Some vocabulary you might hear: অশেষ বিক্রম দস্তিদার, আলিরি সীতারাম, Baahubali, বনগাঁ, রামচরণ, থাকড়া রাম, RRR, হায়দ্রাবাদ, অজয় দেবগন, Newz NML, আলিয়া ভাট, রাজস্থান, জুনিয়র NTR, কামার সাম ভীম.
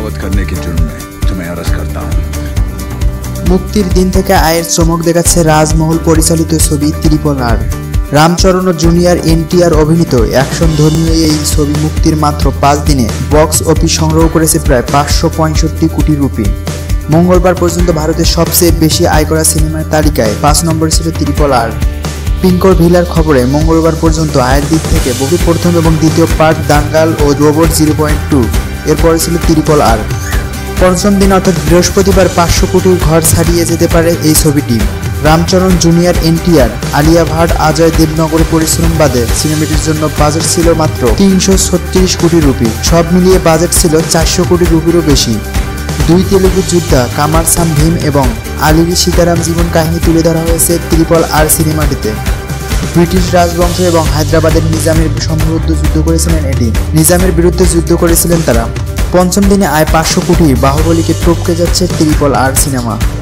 बगावत करने के जुर्म में तुम्हें अरेस्ट करता हूँ। मुक्तिर दिन थेके आयेर चमक देखाচ্ছে राजमहल परिचालित छवि RRR। রামচরণ ও জুনিয়র NTR অভিনীত অ্যাকশন ধর্মীয় এই ছবি মুক্তির মাত্র 5 দিনে বক্স অফিস সংগ্রহ করেছে প্রায় 565 কোটি রুপি। मंगलवार पर्यन्त भारत सबसे बेशी आय करा सिनेमार तालिकाय 5 नम्बरे छिलो RRR। पिंकर भिलार खबरे मंगलवार पर्यन्त आयेर दिक थेके बहु प्रथम एबं द्वितीय पार्ट दांगाल और रोबो 0.2 एर परे छिलो RRR। पंचम दिन अर्थात बृहस्पतिवार 500 कोटी घर छाड़िए जेते पारे एई छबिटी। রামচরণ জুনিয়র NTR আলিয়া ভাট অজয় দেবগনের পরিশ্রম বাদে সিনেমাটির জন্য বাজেট ছিল মাত্র 336 কোটি রুপি। সব মিলিয়ে বাজেট ছিল 400 কোটি রুপিরও বেশি। দুই তেলুগু যোদ্ধা কামার সাম ভীম এবং আলিরি সীতারাম জীবন কাহিনী তুলে ধরা হয়েছে RRR সিনেমাটিতে। ব্রিটিশ রাজবংশ এবং হায়দ্রাবাদের নিজামের বিরুদ্ধে যুদ্ধ করেছিলেন এটি। নিজামের বিরুদ্ধে যুদ্ধ করেছিলেন তারা। पंचम दिन आय 500 कोटी बाहुबली के टपके जाচ্ছে RRR सिनेमा।